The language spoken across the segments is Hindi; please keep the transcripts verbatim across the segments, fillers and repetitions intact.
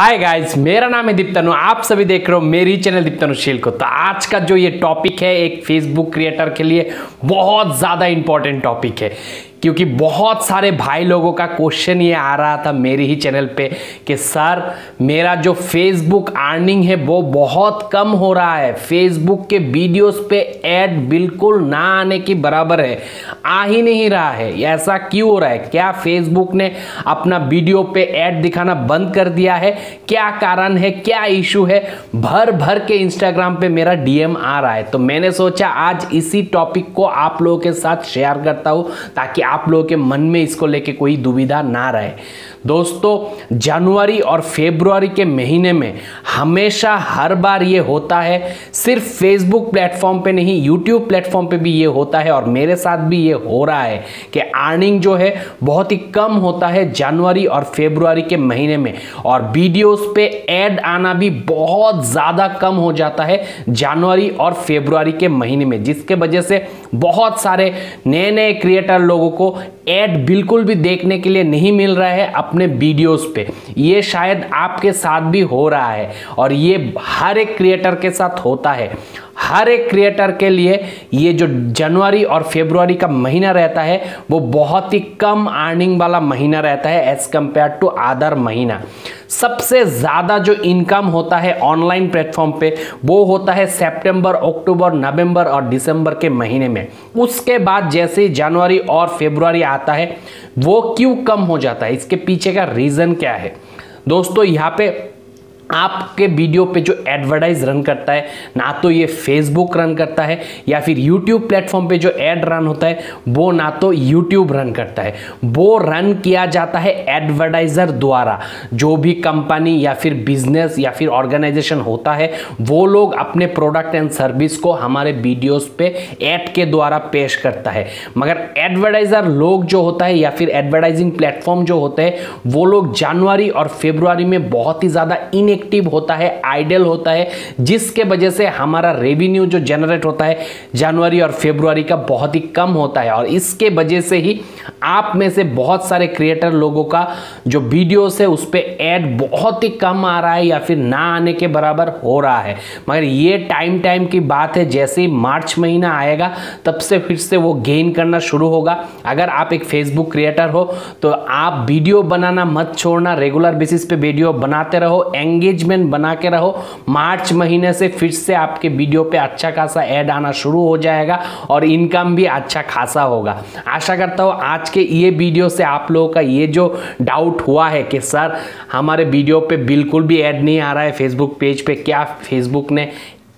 हाय गाइस, मेरा नाम है दिप्तनु। आप सभी देख रहे हो मेरी चैनल दिप्तनु शील को। तो आज का जो ये टॉपिक है एक फेसबुक क्रिएटर के लिए बहुत ज़्यादा इम्पोर्टेंट टॉपिक है, क्योंकि बहुत सारे भाई लोगों का क्वेश्चन ये आ रहा था मेरी ही चैनल पे कि सर मेरा जो फेसबुक अर्निंग है वो बहुत कम हो रहा है, फेसबुक के वीडियोस पे ऐड बिल्कुल ना आने की बराबर है, आ ही नहीं रहा है, ऐसा क्यों हो रहा है? क्या फेसबुक ने अपना वीडियो पे ऐड दिखाना बंद कर दिया है? क्या कारण है, क्या इशू है? भर भर के इंस्टाग्राम पे मेरा डीएम आ रहा है। तो मैंने सोचा आज इसी टॉपिक को आप लोगों के साथ शेयर करता हूँ ताकि आप लोगों के मन में इसको लेके कोई दुविधा ना रहे। दोस्तों, जनवरी और फरवरी के महीने में हमेशा हर बार ये होता है, सिर्फ फेसबुक प्लेटफॉर्म पे नहीं यूट्यूब प्लेटफॉर्म पे भी ये होता है और मेरे साथ भी ये हो रहा है कि अर्निंग जो है बहुत ही कम होता है जनवरी और फरवरी के महीने में, और वीडियोस पे ऐड आना भी बहुत ज़्यादा कम हो जाता है जनवरी और फरवरी के महीने में, जिसके वजह से बहुत सारे नए नए क्रिएटर लोगों को ऐड बिल्कुल भी देखने के लिए नहीं मिल रहा है अपने वीडियोस पे। ये शायद आपके साथ भी हो रहा है और ये हर एक क्रिएटर के साथ होता है। हर एक क्रिएटर के लिए ये जो जनवरी और फरवरी का महीना रहता है वो बहुत ही कम अर्निंग वाला महीना रहता है एज कंपेयर टू अदर महीना। सबसे ज़्यादा जो इनकम होता है ऑनलाइन प्लेटफॉर्म पे वो होता है सितंबर, अक्टूबर, नवंबर और दिसंबर के महीने में। उसके बाद जैसे जनवरी और फरवरी आता है वो क्यों कम हो जाता है, इसके पीछे का रीज़न क्या है? दोस्तों, यहाँ पे आपके वीडियो पे जो एडवर्टाइज रन करता है ना, तो ये फेसबुक रन करता है या फिर यूट्यूब प्लेटफॉर्म पे जो एड रन होता है वो ना तो यूट्यूब रन करता है, वो रन किया जाता है एडवर्टाइज़र द्वारा। जो भी कंपनी या फिर बिजनेस या फिर ऑर्गेनाइजेशन होता है वो लोग अपने प्रोडक्ट एंड सर्विस को हमारे वीडियोज़ पर ऐड के द्वारा पेश करता है, मगर एडवर्टाइज़र लोग जो होता है या फिर एडवर्टाइजिंग प्लेटफॉर्म जो होते हैं वो लोग जनवरी और फरवरी में बहुत ही ज़्यादा इन एक्टिव होता है, आइडल होता है, जिसके वजह से हमारा रेवेन्यू जो जनरेट होता है जनवरी और फरवरी का बहुत ही कम होता है। और इसके वजह से ही आप में से बहुत सारे क्रिएटर लोगों का जो वीडियोस है उस पे ऐड बहुत ही कम आ रहा है या फिर ना आने के बराबर हो रहा है, मगर ये टाइम टाइम की बात है। जैसे ही मार्च महीना आएगा तब से फिर से वो गेन करना शुरू होगा। अगर आप एक फेसबुक क्रिएटर हो तो आप वीडियो बनाना मत छोड़ना, रेगुलर बेसिस पे वीडियो बनाते रहो, एंगेज एंगेजमेंट बना के रहो। मार्च महीने से फिर से आपके वीडियो पे अच्छा खासा ऐड आना शुरू हो जाएगा और इनकम भी अच्छा खासा होगा। आशा करता हूँ आज के ये वीडियो से आप लोगों का ये जो डाउट हुआ है कि सर हमारे वीडियो पे बिल्कुल भी ऐड नहीं आ रहा है फेसबुक पेज पे, क्या फेसबुक ने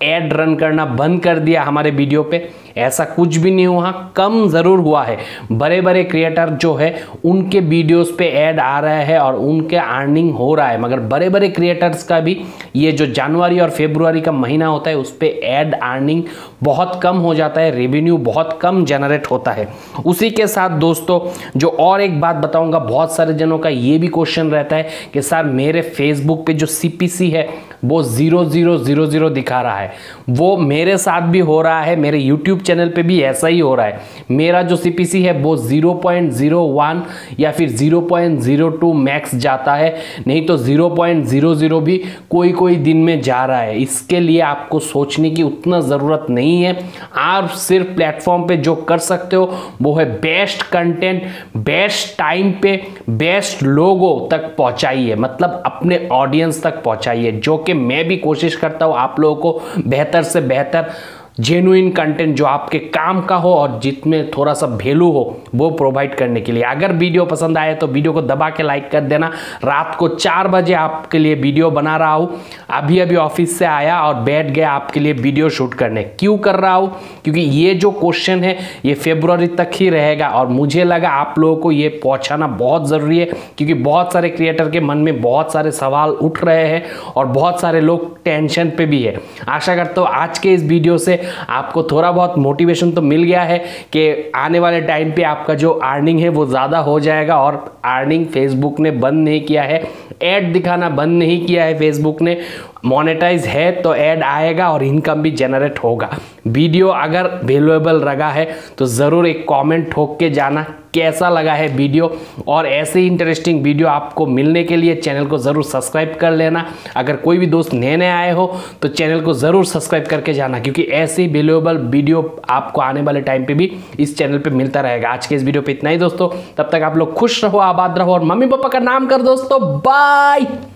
ऐड रन करना बंद कर दिया हमारे वीडियो पे? ऐसा कुछ भी नहीं हुआ, कम ज़रूर हुआ है। बड़े बड़े क्रिएटर जो है उनके वीडियोस पे ऐड आ रहे हैं और उनके अर्निंग हो रहा है, मगर बड़े बड़े क्रिएटर्स का भी ये जो जनवरी और फरवरी का महीना होता है उस पर ऐड अर्निंग बहुत कम हो जाता है, रेवेन्यू बहुत कम जनरेट होता है। उसी के साथ दोस्तों जो और एक बात बताऊँगा, बहुत सारे जनों का ये भी क्वेश्चन रहता है कि सर मेरे फेसबुक पर जो सी पी सी है वो ज़ीरो ज़ीरो ज़ीरो ज़ीरो दिखा रहा है। वो मेरे साथ भी हो रहा है, मेरे यूट्यूब चैनल पे भी ऐसा ही हो रहा है। मेरा जो सीपीसी है वो ज़ीरो पॉइंट ज़ीरो वन या फिर zero point zero two max जाता है, नहीं तो ज़ीरो पॉइंट ज़ीरो ज़ीरो भी कोई कोई दिन में जा रहा है। इसके लिए आपको सोचने की उतना ज़रूरत नहीं है। आप सिर्फ प्लेटफॉर्म पे जो कर सकते हो वो है बेस्ट कंटेंट बेस्ट टाइम पे बेस्ट लोगों तक पहुँचाइए, मतलब अपने ऑडियंस तक पहुँचाइए, जो कि मैं भी कोशिश करता हूँ आप लोगों को बेहतर से बेहतर जेन्युइन कंटेंट जो आपके काम का हो और जिसमें थोड़ा सा वैल्यू हो वो प्रोवाइड करने के लिए। अगर वीडियो पसंद आए तो वीडियो को दबा के लाइक कर देना। रात को चार बजे आपके लिए वीडियो बना रहा हूँ, अभी अभी ऑफिस से आया और बैठ गया आपके लिए वीडियो शूट करने। क्यों कर रहा हूँ? क्योंकि ये जो क्वेश्चन है ये फरवरी तक ही रहेगा और मुझे लगा आप लोगों को ये पहुँचाना बहुत ज़रूरी है, क्योंकि बहुत सारे क्रिएटर के मन में बहुत सारे सवाल उठ रहे हैं और बहुत सारे लोग टेंशन पर भी है। आशा करता हूँ आज के इस वीडियो से आपको थोड़ा बहुत मोटिवेशन तो मिल गया है कि आने वाले टाइम पे आपका जो अर्निंग है वो ज़्यादा हो जाएगा। और अर्निंग फेसबुक ने बंद नहीं किया है, ऐड दिखाना बंद नहीं किया है फेसबुक ने, मोनेटाइज है तो ऐड आएगा और इनकम भी जनरेट होगा। वीडियो अगर वैल्यूएबल लगा है तो ज़रूर एक कमेंट ठोक के जाना कैसा लगा है वीडियो, और ऐसे ही इंटरेस्टिंग वीडियो आपको मिलने के लिए चैनल को ज़रूर सब्सक्राइब कर लेना। अगर कोई भी दोस्त नए नए आए हो तो चैनल को ज़रूर सब्सक्राइब करके जाना, क्योंकि ऐसे ही वैल्यूएबल वीडियो आपको आने वाले टाइम पे भी इस चैनल पे मिलता रहेगा। आज के इस वीडियो पे इतना ही दोस्तों, तब तक आप लोग खुश रहो, आबाद रहो और मम्मी पापा का नाम कर दोस्तों। बाय।